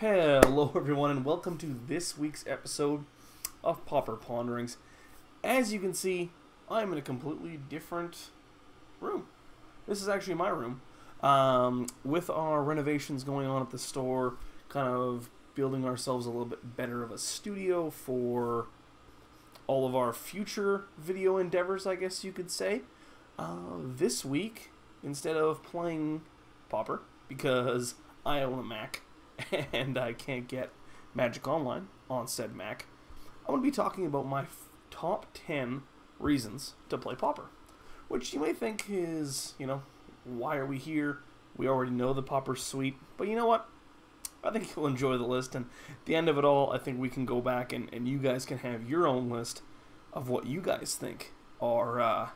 Hello everyone and welcome to this week's episode of Pauper Ponderings. As you can see, I'm in a completely different room. This is actually my room. With our renovations going on at the store, kind of building ourselves a little bit better of a studio for all of our future video endeavors, I guess you could say. This week, instead of playing Pauper, because I own a Mac, and I can't get Magic Online on said Mac, I'm going to be talking about my top 10 reasons to play Pauper, which you may think is, you know, why are we here? We already know the Pauper suite, but you know what? I think you'll enjoy the list, and at the end of it all, I think we can go back and you guys can have your own list of what you guys think are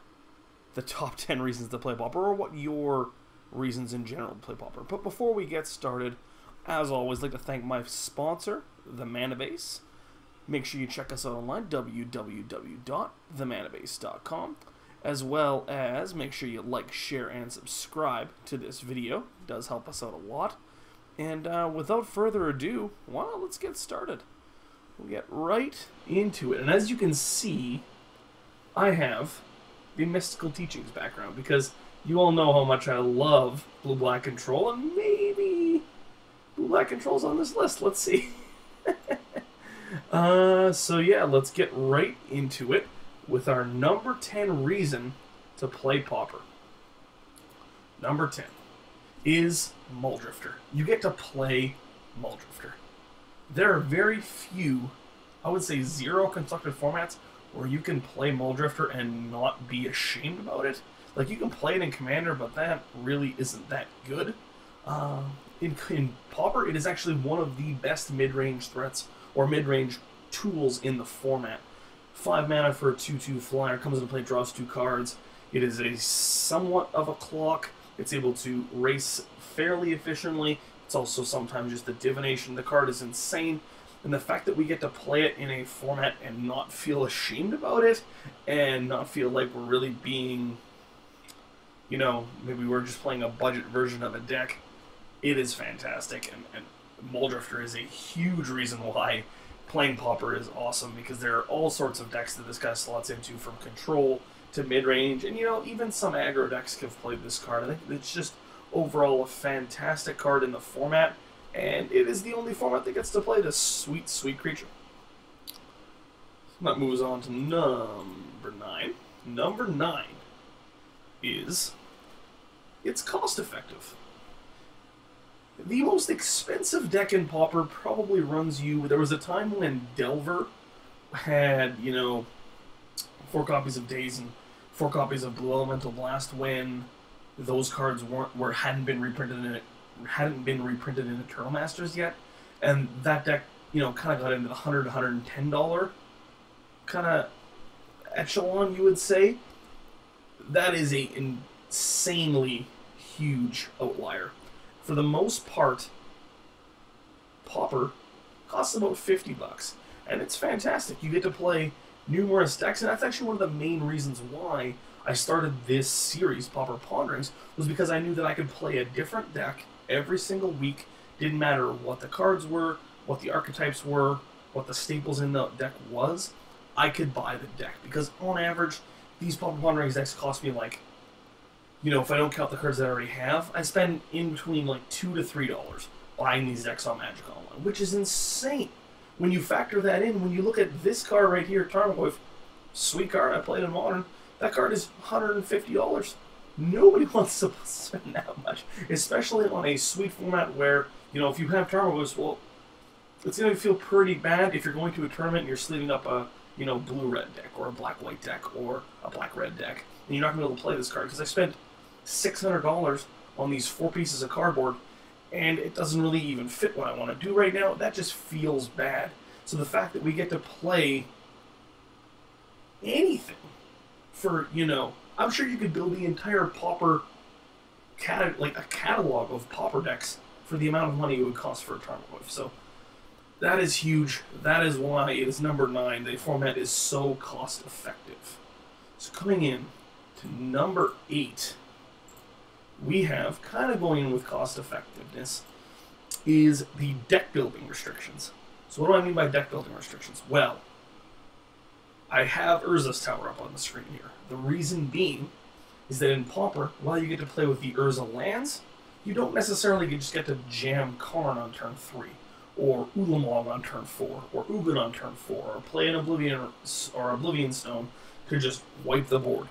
the top 10 reasons to play Pauper, or what your reasons in general to play Pauper. But before we get started, as always, I'd like to thank my sponsor, The Mana Base. Make sure you check us out online, www.themanabase.com, as well as make sure you like, share, and subscribe to this video. It does help us out a lot. And without further ado, well, let's get started. We'll get right into it. And as you can see, I have the Mystical Teachings background, because you all know how much I love Blue-Black Control, and maybe Blue-Black Control's on this list. Let's see. So yeah, let's get right into it with our number 10 reason to play Pauper. Number 10 is Mulldrifter. You get to play Mulldrifter. There are very few, I would say zero constructed formats where you can play Mulldrifter and not be ashamed about it. Like, you can play it in Commander, but that really isn't that good. In Pauper, it is actually one of the best mid-range threats or mid-range tools in the format. 5 mana for a 2-2 flyer, comes into play, draws 2 cards. It is a somewhat of a clock. It's able to race fairly efficiently. It's also sometimes just the divination. The card is insane. And the fact that we get to play it in a format and not feel ashamed about it, and not feel like we're really being, you know, maybe we're just playing a budget version of a deck, it is fantastic. And Mulldrifter is a huge reason why playing Pauper is awesome, because there are all sorts of decks that this guy slots into, from control to mid-range, and, you know, even some aggro decks have played this card. I think it's just overall a fantastic card in the format, and it is the only format that gets to play this sweet, sweet creature. So that moves on to number 9. Number 9 is it's cost-effective. The most expensive deck in Pauper probably runs you... There was a time when Delver had, you know, 4 copies of Daze and 4 copies of Blue Elemental Blast, when those cards hadn't been reprinted in Eternal Masters yet, and that deck, you know, kind of got into the $100–$110 kind of echelon, you would say. That is a insanely huge outlier. For the most part, Pauper costs about $50, and it's fantastic. You get to play numerous decks, and that's actually one of the main reasons why I started this series, Pauper Ponderings, was because I knew that I could play a different deck every single week. Didn't matter what the cards were, what the archetypes were, what the staples in the deck was, I could buy the deck, because on average, these Pauper Ponderings decks cost me like, you know, if I don't count the cards that I already have, I spend in between like $2 to $3 buying these decks on Magic Online, which is insane. When you factor that in, when you look at this card right here, Tarmogoyf, sweet card, I played in Modern, that card is $150. Nobody wants to spend that much, especially on a sweet format where, you know, if you have Tarmogoyf, well, it's going to feel pretty bad if you're going to a tournament and you're sleeving up a, you know, blue-red deck or a black-white deck or a black-red deck, and you're not going to be able to play this card, because I spent $600 on these 4 pieces of cardboard, and it doesn't really even fit what I want to do right now. That just feels bad. So the fact that we get to play anything for, you know, I'm sure you could build the entire Pauper, like a catalog of Pauper decks for the amount of money it would cost for a Tarmogoyf. So that is huge. That is why it is number 9. The format is so cost effective. So coming in to number 8, we have, kind of going in with cost effectiveness, is the deck building restrictions. So what do I mean by deck building restrictions? Well, I have Urza's Tower up on the screen here. The reason being is that in Pauper, while you get to play with the Urza lands, you don't necessarily just get to jam Karn on turn 3, or Ulamog on turn 4, or Ugin on turn 4, or play an Oblivion or Oblivion Stone to just wipe the board.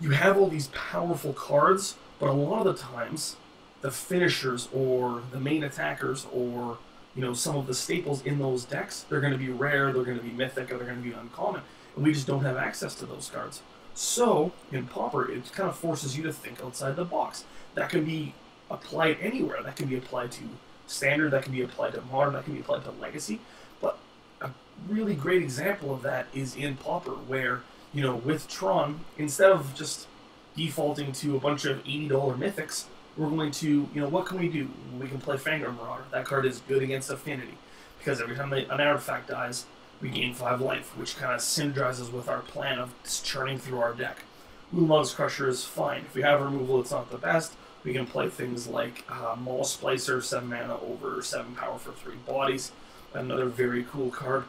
You have all these powerful cards, but a lot of the times, the finishers or the main attackers or, you know, some of the staples in those decks, they're going to be rare, they're going to be mythic, or they're going to be uncommon, and we just don't have access to those cards. So, in Pauper, it kind of forces you to think outside the box. That can be applied anywhere. That can be applied to Standard, that can be applied to Modern, that can be applied to Legacy. But a really great example of that is in Pauper, where, you know, with Tron, instead of just defaulting to a bunch of $80 mythics, we're going to, you know, what can we do? We can play Fangar Marauder. That card is good against Affinity, because every time an artifact dies, we gain 5 life, which kind of synergizes with our plan of churning through our deck. Lumos Crusher is fine. If we have removal, it's not the best. We can play things like Mall Splicer, 7 mana over 7 power for 3 bodies. Another very cool card.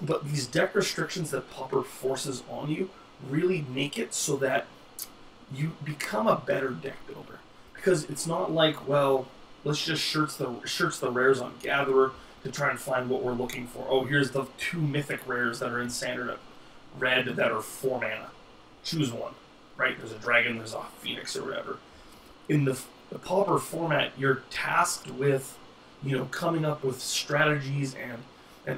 But these deck restrictions that Pauper forces on you really make it so that you become a better deck builder. Because it's not like, well, let's just shirts the rares on Gatherer to try and find what we're looking for. Oh, here's the 2 mythic rares that are in Standard at red that are 4 mana. Choose one, right? There's a dragon, there's a phoenix or whatever. In the Pauper format, you're tasked with, you know, coming up with strategies and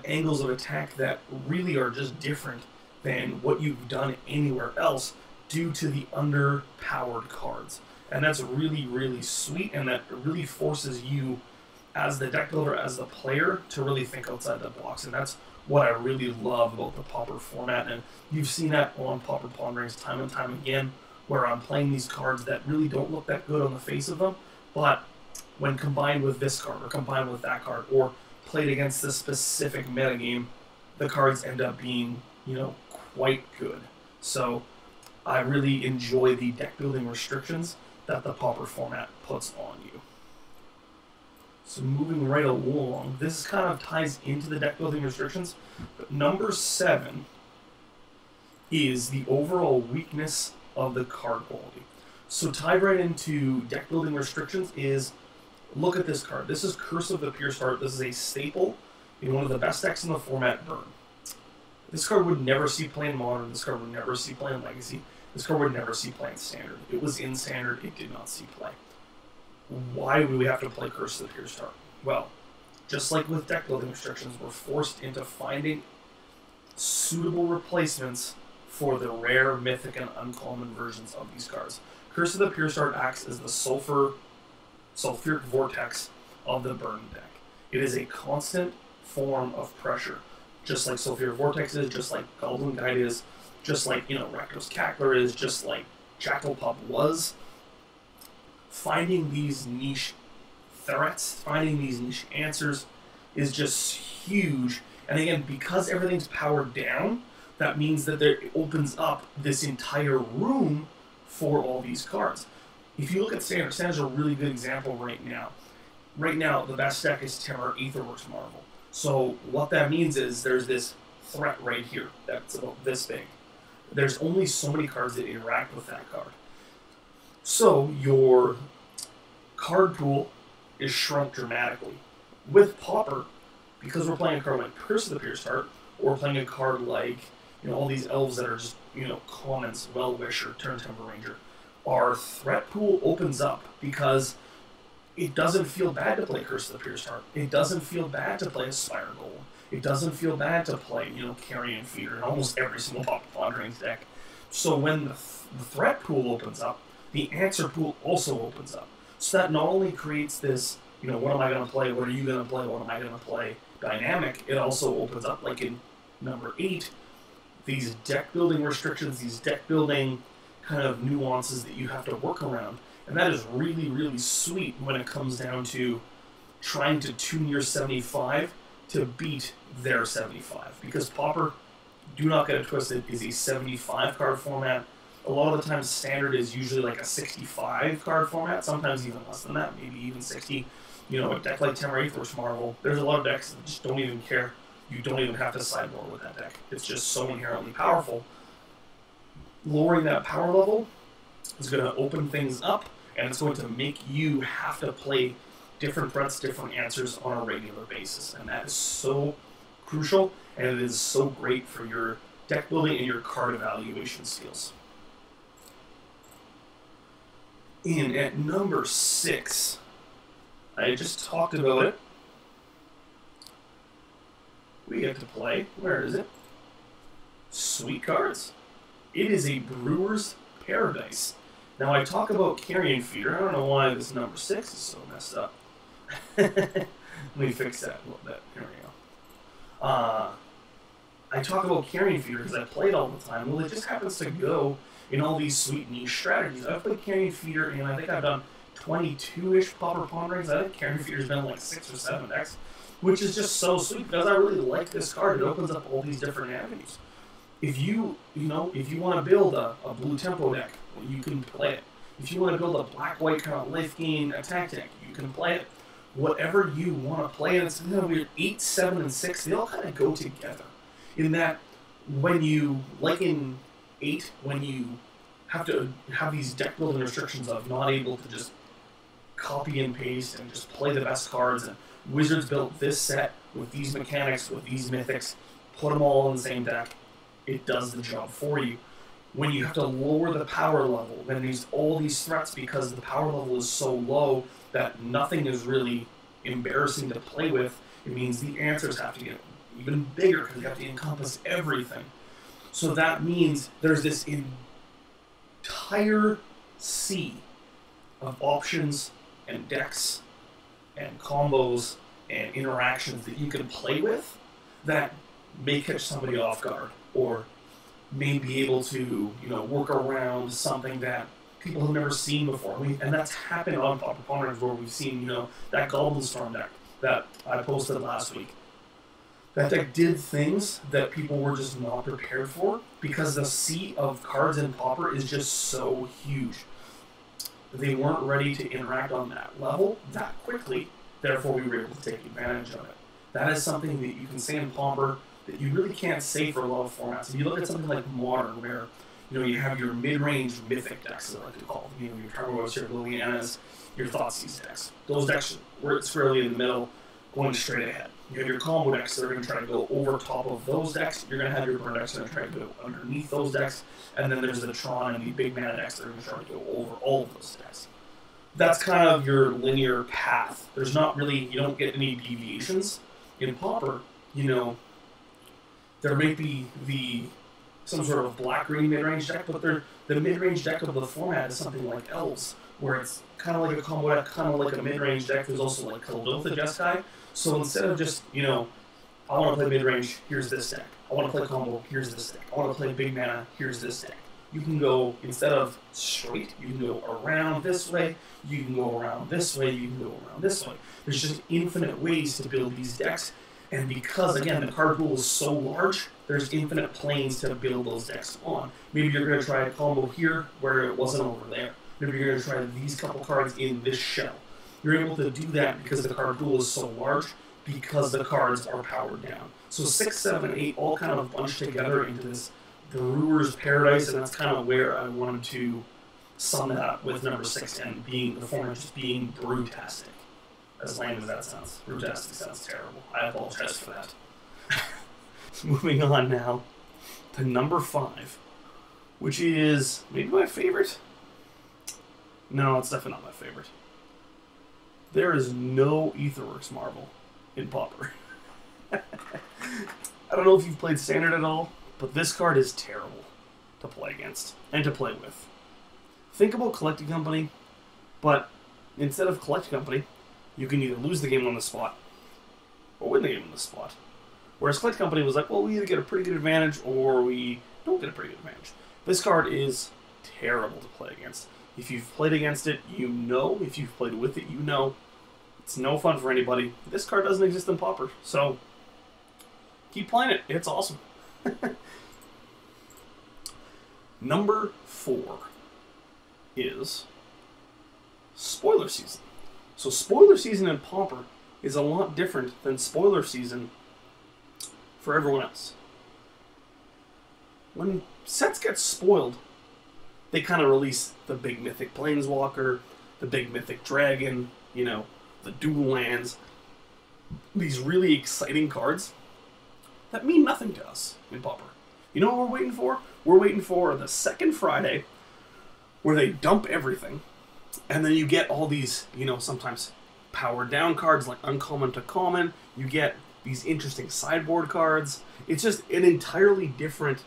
angles of attack that really are just different than what you've done anywhere else due to the underpowered cards. And that's really, really sweet, and that really forces you as the deck builder, as the player, to really think outside the box. And that's what I really love about the Pauper format. And you've seen that on Pauper Ponderings time and time again, where I'm playing these cards that really don't look that good on the face of them, but when combined with this card, or combined with that card, or played against this specific metagame, the cards end up being, you know, quite good. So I really enjoy the deck building restrictions that the Pauper format puts on you. So moving right along, this kind of ties into the deck building restrictions, but number 7 is the overall weakness of the card quality. So tied right into deck building restrictions is, look at this card. This is Curse of the Pierced Heart. This is a staple in one of the best decks in the format, Burn. This card would never see play in Modern. This card would never see play in Legacy. This card would never see play in Standard. It was in Standard. It did not see play. Why would we have to play Curse of the Pierced Heart? Well, just like with deck building restrictions, we're forced into finding suitable replacements for the rare, mythic, and uncommon versions of these cards. Curse of the Pierced Heart acts as the Sulfuric Vortex of the Burn deck. It is a constant form of pressure, just like Sulfuric Vortex is, just like Goblin Guide is, just like, you know, Rector's Cackler is, just like Jackal Pup was. Finding these niche threats, finding these niche answers is just huge. And again, because everything's powered down, that means that it opens up this entire room for all these cards. If you look at Standard, Standard's a really good example right now. Right now, the best deck is Temur Aetherworks Marvel. So what that means is there's this threat right here that's about this big. There's only so many cards that interact with that card. So your card pool is shrunk dramatically. With Pauper, because we're playing a card like Curse of the Pierced Heart, or we're playing a card like, you know, all these elves that are just, you know, commons, Wellwisher, Turn Temple Ranger, our threat pool opens up because it doesn't feel bad to play Curse of the Pierced Heart. It doesn't feel bad to play Aspire Gold. It doesn't feel bad to play, you know, Carrion Feeder in almost every single Pauper Ponderings deck. So when the threat pool opens up, the answer pool also opens up. So that not only creates this, you know, what am I going to play, what are you going to play, what am I going to play dynamic, it also opens up, like in number 8, these deck building restrictions, these deck building kind of nuances that you have to work around. And that is really, really sweet when it comes down to trying to tune your 75 to beat their 75. Because Pauper, do not get it twisted, is a 75 card format. A lot of the time, Standard is usually like a 65 card format, sometimes even less than that, maybe even 60. you know, a deck like Temur Aetherworks Marvel, there's a lot of decks that just don't even care. You don't even have to sideboard with that deck. It's just so inherently powerful. Lowering that power level is going to open things up, and it's going to make you have to play different threats, different answers on a regular basis. And that is so crucial, and it is so great for your deck building and your card evaluation skills. And at number 6, I just talked about it. We get to play, where is it? Sweet cards. It is a Brewer's Paradise. Now I talk about Carrion Feeder. I don't know why this number 6 is so messed up. Let me fix that a little bit. Here we go. I talk about Carrion Feeder because I play it all the time. Well, it just happens to go in all these sweet niche strategies. I've played Carrion Feeder, and I think I've done 22-ish Pauper Ponderings. I think Carrion Feeder's been like 6 or 7 decks, which is just so sweet because I really like this card. It opens up all these different avenues. If you want to build a blue tempo deck, you can play it. If you want to build a black-white kind of life gain attack deck, you can play it. Whatever you want to play, and it's weird. 8, 7, and 6, they all kind of go together. In that, when you like in 8, when you have to have these deck building restrictions of not able to just copy and paste and just play the best cards, and Wizards built this set with these mechanics, with these mythics, put them all in the same deck. It does the job for you. When you have to lower the power level, then there's all these threats because the power level is so low that nothing is really embarrassing to play with. It means the answers have to get even bigger because you have to encompass everything. So that means there's this entire sea of options and decks and combos and interactions that you can play with that may catch somebody off guard, or may be able to, you know, work around something that people have never seen before. And that's happened on Pauper Ponderings where we've seen, you know, that Goblin Storm deck that I posted last week. That deck did things that people were just not prepared for because the sea of cards in Pauper is just so huge. They weren't ready to interact on that level that quickly, therefore we were able to take advantage of it. That is something that you can say in Pauper that you really can't say for a lot of formats. If you look at something like Modern, where you have your mid-range mythic decks, as I like to call them, your Tarmogoyf, your Lilianas, your Thoughtseize decks. Those decks where it's fairly in the middle, going straight ahead. You have your combo decks that are going to try to go over top of those decks. You're going to have your Burn decks that are going to try to go underneath those decks, and then there's the Tron and the big mana decks that are going to try to go over all of those decks. That's kind of your linear path. There's not really, you don't get any deviations. In Pauper, there may be some sort of black-green mid-range deck, but the mid-range deck of the format is something like Elves, where it's kind of like a combo deck, kind of like a mid-range deck. There's also like Kaldotha Jeskai. So instead of just, I want to play mid-range, here's this deck. I want to play combo, here's this deck. I want to play big mana, here's this deck. You can go, instead of straight, you can go around this way, you can go around this way, you can go around this way. There's just infinite ways to build these decks, and because, again, the card pool is so large, there's infinite planes to build those decks on. Maybe you're going to try a combo here where it wasn't over there. Maybe you're going to try these couple cards in this shell. You're able to do that because the card pool is so large, because the cards are powered down. So 6, 7, 8 all kind of bunched together into this Brewer's Paradise, and that's kind of where I wanted to sum it up with number 6 and being the format just being brewtastic. As lame as that sounds, brewtastic sounds terrible. I apologize for that. Moving on now to number 5, which is maybe my favorite. No, it's definitely not my favorite. There is no Aetherworks Marvel in Pauper. I don't know if you've played Standard at all, but this card is terrible to play against and to play with. Think about Collecting Company, but instead of Collecting Company, you can either lose the game on the spot or win the game on the spot. Whereas Collecting Company was like, well, we either get a pretty good advantage or we don't get a pretty good advantage. This card is terrible to play against. If you've played against it, you know. If you've played with it, you know. It's no fun for anybody. This card doesn't exist in Pauper, so keep playing it. It's awesome. Number 4 is Spoiler Season. So spoiler season in Pauper is a lot different than spoiler season for everyone else. When sets get spoiled, they kind of release the big mythic planeswalker, the big mythic dragon, you know, the dual lands, these really exciting cards that mean nothing to us in Pauper. You know what we're waiting for? We're waiting for the second Friday where they dump everything, and then you get all these, you know, sometimes powered down cards like uncommon to common. You get these interesting sideboard cards. It's just an entirely different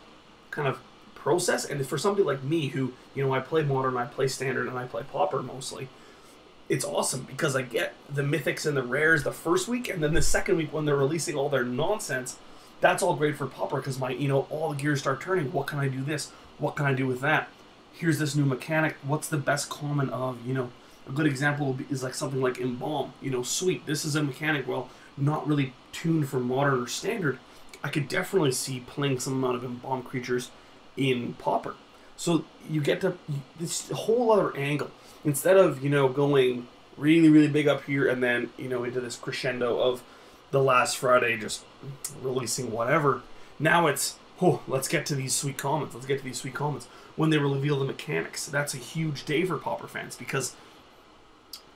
kind of process, and for somebody like me who, you know, I play Modern, I play Standard, and I play Pauper mostly, it's awesome because I get the mythics and the rares the first week, and then the second week when they're releasing all their nonsense, that's all great for Pauper because my, you know, all the gears start turning. What can I do this? What can I do with that? Here's this new mechanic. What's the best common of, you know, a good example is like something like Embalm. You know, sweet, this is a mechanic, well, not really tuned for Modern or Standard. I could definitely see playing some amount of Embalm creatures in Pauper. So you get to this whole other angle. Instead of, you know, going really, really big up here and then, you know, into this crescendo of the last Friday just releasing whatever, now it's, oh, let's get to these sweet comments. Let's get to these sweet comments. When they reveal the mechanics, that's a huge day for Pauper fans because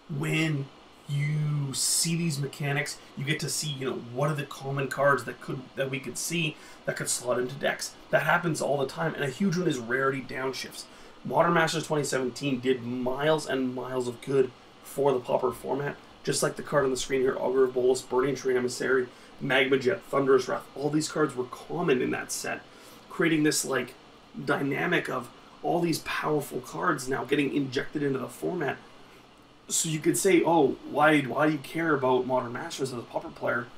when you see these mechanics, you get to see, you know, what are the common cards that we could see that could slot into decks. That happens all the time, and a huge one is rarity downshifts. Modern Masters 2017 did miles and miles of good for the Pauper format, just like the card on the screen here, Augur of Bolas, Burning Tree Emissary, Magma Jet, Thunderous Wrath. All these cards were common in that set, creating this, like, dynamic of all these powerful cards now getting injected into the format. So you could say, oh, why do you care about Modern Masters as a Pauper player?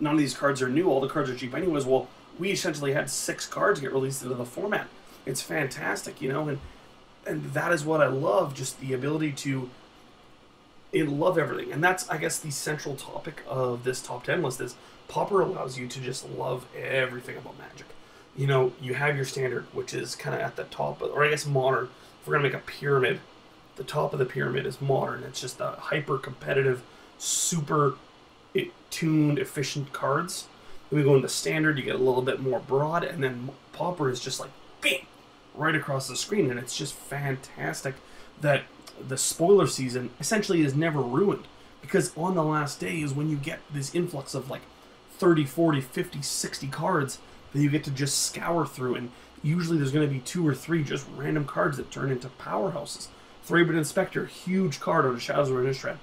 None of these cards are new. All the cards are cheap anyways. Well, we essentially had 6 cards get released into the format. It's fantastic, you know, and that is what I love, just the ability to love everything. And that's, I guess, the central topic of this top 10 list is Pauper allows you to just love everything about Magic. You know, you have your Standard, which is kind of at the top, or I guess Modern. If we're going to make a pyramid, the top of the pyramid is Modern. It's just a hyper-competitive, super tuned, efficient cards. Then we go into Standard, you get a little bit more broad, and then Pauper is just like, bam, right across the screen, and it's just fantastic that the spoiler season essentially is never ruined because on the last day is when you get this influx of like 30, 40, 50, 60 cards that you get to just scour through, and usually there's going to be 2 or 3 just random cards that turn into powerhouses. 3-bit Inspector, huge card out of Shadows of Innistrad,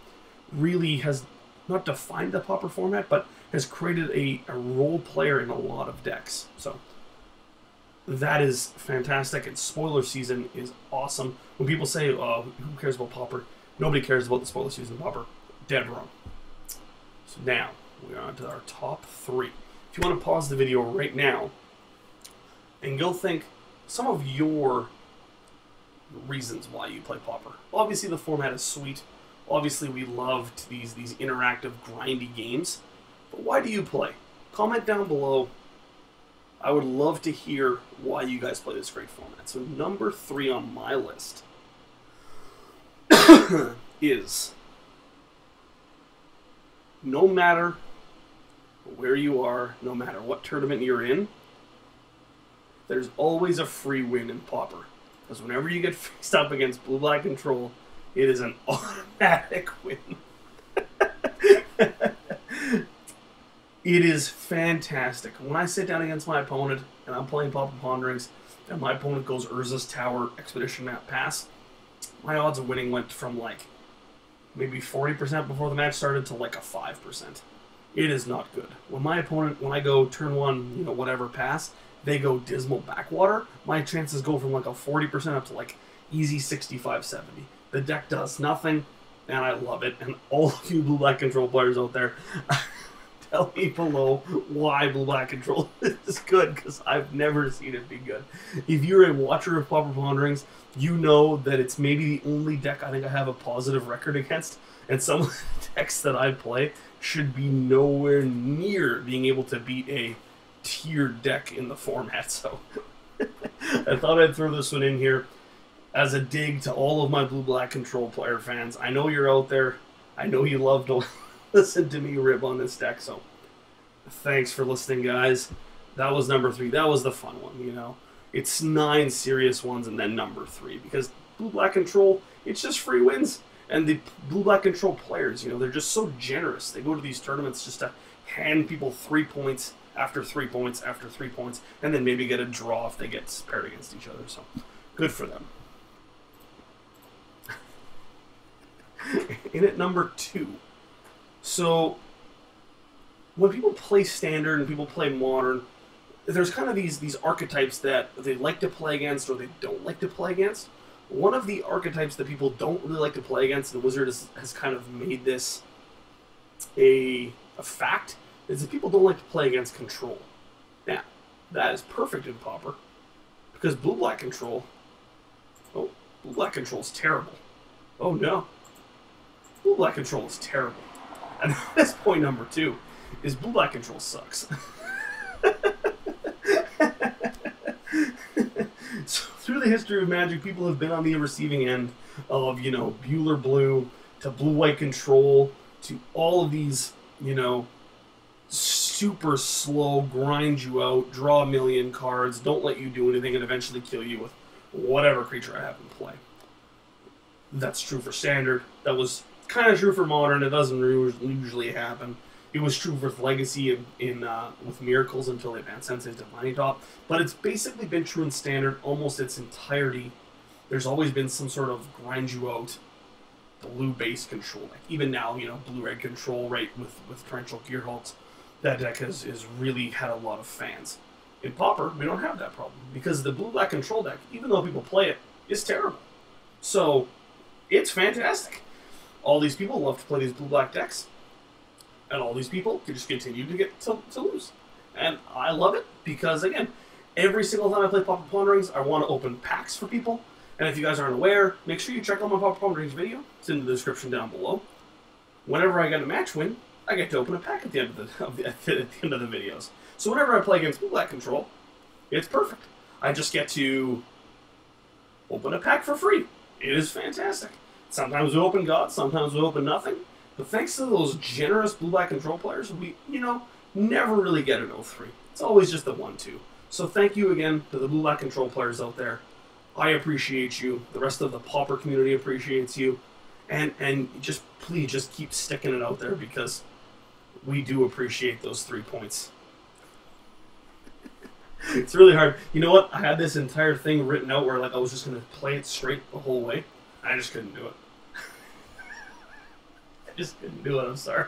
really has not defined the Pauper format, but has created a role player in a lot of decks. So that is fantastic, and spoiler season is awesome. When people say, who cares about Pauper? Nobody cares about the spoiler season of Pauper. Dead wrong. So now, we're on to our top 3. If you want to pause the video right now and go think some of your reasons why you play Pauper. Obviously, the format is sweet. Obviously, we loved these interactive, grindy games. But why do you play? Comment down below. I would love to hear why you guys play this great format. So number 3 on my list is, no matter where you are, no matter what tournament you're in, there's always a free win in Pauper. Because whenever you get faced up against Blue-Black Control, it is an automatic win. It is fantastic. When I sit down against my opponent and I'm playing Pauper Ponderings and my opponent goes Urza's Tower, Expedition Map, Pass, my odds of winning went from like maybe 40% before the match started to like a 5%. It is not good. When my opponent, when I go turn 1, you know, whatever, Pass, they go Dismal Backwater, my chances go from like a 40% up to like easy 65, 70. The deck does nothing, and I love it. And all of you Blue-Black Control players out there, tell me below why Blue-Black Control is good, because I've never seen it be good. If you're a watcher of Pauper Ponderings, you know that it's maybe the only deck I think I have a positive record against, and some of the decks that I play should be nowhere near being able to beat a tiered deck in the format. So I thought I'd throw this one in here as a dig to all of my Blue-Black Control player fans. I know you're out there. I know you love to listen to me rib on this deck, so thanks for listening, guys. That was number three. That was the fun one, you know. It's 9 serious ones and then number 3, because Blue-Black Control, it's just free wins. And the Blue-Black Control players, you know, they're just so generous. They go to these tournaments just to hand people 3 points after 3 points after 3 points, and then maybe get a draw if they get paired against each other. So good for them. In at number 2. So when people play Standard and people play Modern, there's kind of these archetypes that they like to play against or they don't like to play against. One of the archetypes that people don't really like to play against, and Wizard has kind of made this a fact, is that people don't like to play against Control. Now, that is perfect in Pauper, because Blue-Black Control... Oh, Blue-Black Control is terrible. Oh no. Blue-Black Control is terrible. And that's point number 2, is Blue-Black Control sucks. So, through the history of Magic, people have been on the receiving end of, you know, Bueller Blue, to Blue-White Control, to all of these, you know, super slow, grind you out, draw a million cards, don't let you do anything, and eventually kill you with whatever creature I have in play. That's true for Standard. That was kind of true for Modern. It doesn't usually happen. It was true with Legacy with Miracles until they banned Sensei's Divining Top, but it's basically been true in Standard almost its entirety. There's always been some sort of grind you out blue-based control. Like even now, you know, blue-red control, right, with Torrential Gearhulks, that deck has really had a lot of fans. In Pauper, we don't have that problem, because the Blue-Black Control deck, even though people play it, is terrible. So, it's fantastic. All these people love to play these Blue-Black decks, and all these people can just continue to get to lose. And I love it, because again, every single time I play Pauper Ponderings, I want to open packs for people. And if you guys aren't aware, make sure you check out my Pauper Ponderings video. It's in the description down below. Whenever I get a match win, I get to open a pack at the end of the videos. So whenever I play against Blue-Black Control, it's perfect. I just get to open a pack for free. It is fantastic. Sometimes we open God, sometimes we open nothing. But thanks to those generous Blue-Black Control players, we, you know, never really get an 0-3. It's always just the 1-2. So thank you again to the Blue-Black Control players out there. I appreciate you. The rest of the Pauper community appreciates you. And just please just keep sticking it out there, because we do appreciate those 3 points. It's really hard. You know what? I had this entire thing written out where like I was just going to play it straight the whole way. I just couldn't do it. I just couldn't do it. I'm sorry.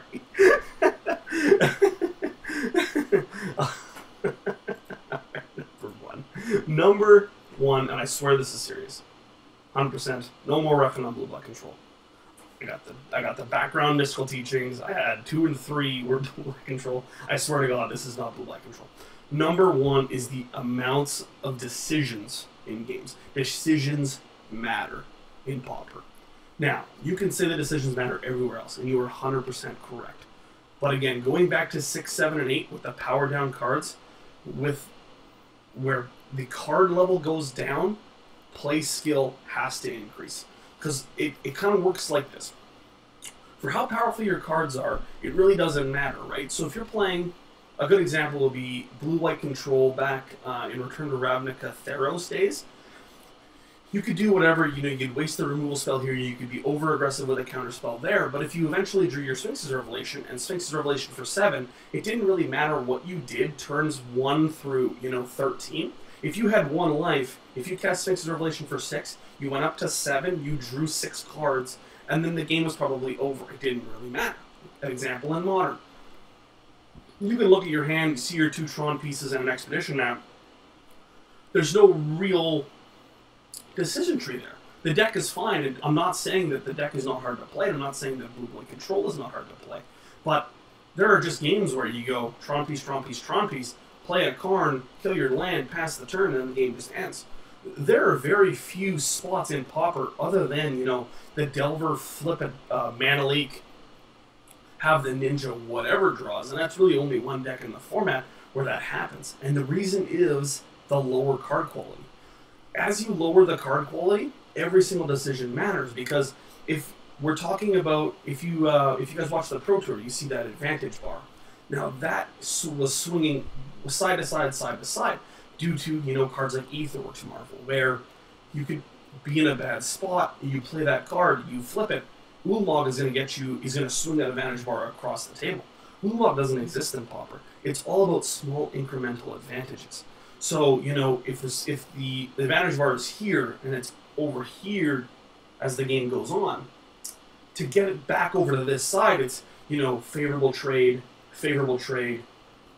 Number one, and I swear this is serious, 100%. No more roughing on Blue-Black Control. I got the background mystical teachings. I had 2 and 3 were Blue-Black Control. I swear to God, this is not Blue-Black Control. Number 1 is the amounts of decisions in games. Decisions matter in Pauper. Now, you can say that decisions matter everywhere else, and you are 100% correct. But again, going back to 6, 7, and 8 with the power down cards, with where the card level goes down, play skill has to increase. Because it kind of works like this. For how powerful your cards are, it really doesn't matter, right? So if you're playing, a good example would be Blue-White Control back in Return to Ravnica Theros days. You could do whatever, you know, you could waste the removal spell here, you could be over-aggressive with a counter spell there, but if you eventually drew your Sphinx's Revelation, and Sphinx's Revelation for 7, it didn't really matter what you did turns 1 through, you know, 13. If you had 1 life, if you cast Sphinx's Revelation for 6, you went up to 7, you drew 6 cards, and then the game was probably over. It didn't really matter. An example in Modern. You can look at your hand, see your 2 Tron pieces and an Expedition Map. There's no real decision tree there. The deck is fine, and I'm not saying that the deck is not hard to play, and I'm not saying that Blue-Black Control is not hard to play, but there are just games where you go Tron piece, Tron piece, Tron piece, play a Karn, kill your land, pass the turn, and the game just ends. There are very few spots in Pauper other than, you know, the Delver, flip a mana leak, have the ninja whatever draws, and that's really only one deck in the format where that happens. And the reason is the lower card quality. As you lower the card quality, every single decision matters, because if We're talking about, if you guys watch the Pro Tour, you see that advantage bar. Now that was swinging side to side, side to side, due to, you know, cards like Aetherworks Marvel, where you could be in a bad spot, you play that card, you flip it, Ulamog is going to get you, he's going to swing that advantage bar across the table. Ulamog doesn't exist in Pauper. It's all about small incremental advantages. So, you know, if the advantage bar is here, and it's over here as the game goes on, to get it back over to this side, it's, you know, favorable trade,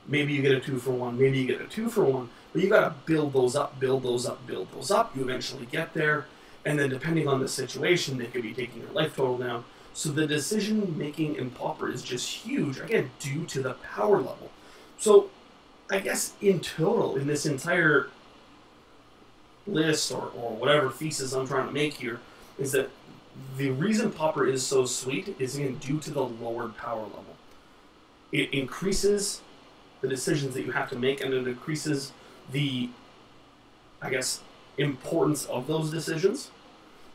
maybe you get a 2-for-1, maybe you get a 2-for-1, but you got to build those up, build those up, build those up. You eventually get there, and then depending on the situation, they could be taking your life total down. So the decision-making in Pauper is just huge, again, due to the power level. So I guess in total, in this entire list or whatever thesis I'm trying to make here, is that the reason Pauper is so sweet is, again, due to the lowered power level. It increases the decisions that you have to make, and it increases the, I guess, importance of those decisions.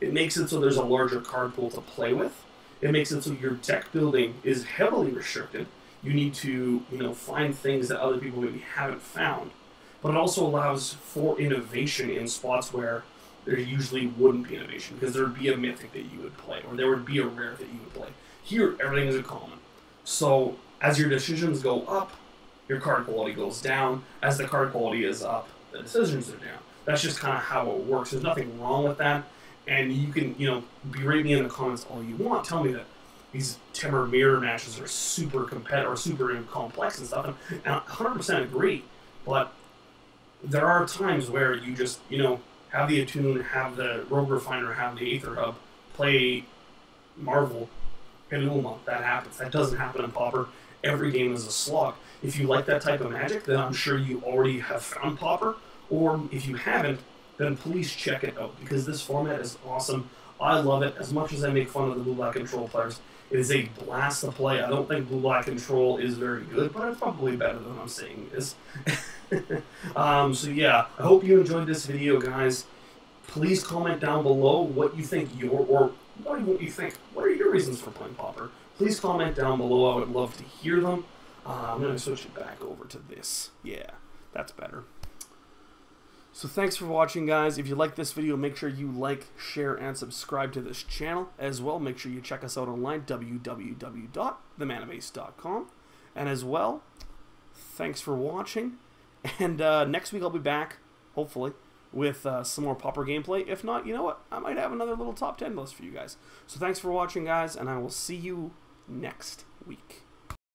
It makes it so there's a larger card pool to play with. It makes it so your deck building is heavily restricted. You need to, you know, find things that other people maybe haven't found. But it also allows for innovation in spots where there usually wouldn't be innovation, because there would be a mythic that you would play, or there would be a rare that you would play. Here, everything is a common. So as your decisions go up, your card quality goes down. As the card quality is up, the decisions are down. That's just kind of how it works. There's nothing wrong with that. And you can, you know, berate me in the comments all you want. Tell me that these Temur mirror matches are super competitive or super complex and stuff. And I 100% agree. But there are times where you just, you know, have the Attune, have the Rogue Refiner, have the Aether Hub, play Marvel, hit Ulamog. That happens. That doesn't happen in Pauper. Every game is a slog. If you like that type of magic, then I'm sure you already have found Pauper. Or if you haven't, then please check it out, because this format is awesome. I love it. As much as I make fun of the Blue-Black Control players, it is a blast to play. I don't think Blue-Black Control is very good, but it's probably better than I'm saying it is. So yeah, I hope you enjoyed this video, guys. Please comment down below what you think what are your reasons for playing Pauper? Please comment down below. I would love to hear them. I'm going to switch it back over to this. Yeah, that's better. So thanks for watching, guys. If you like this video, make sure you like, share, and subscribe to this channel. As well, make sure you check us out online, www.themanabase.com. And as well, thanks for watching. And next week I'll be back, hopefully, with some more Pauper gameplay. If not, you know what? I might have another little top 10 list for you guys. So thanks for watching, guys, and I will see you next week.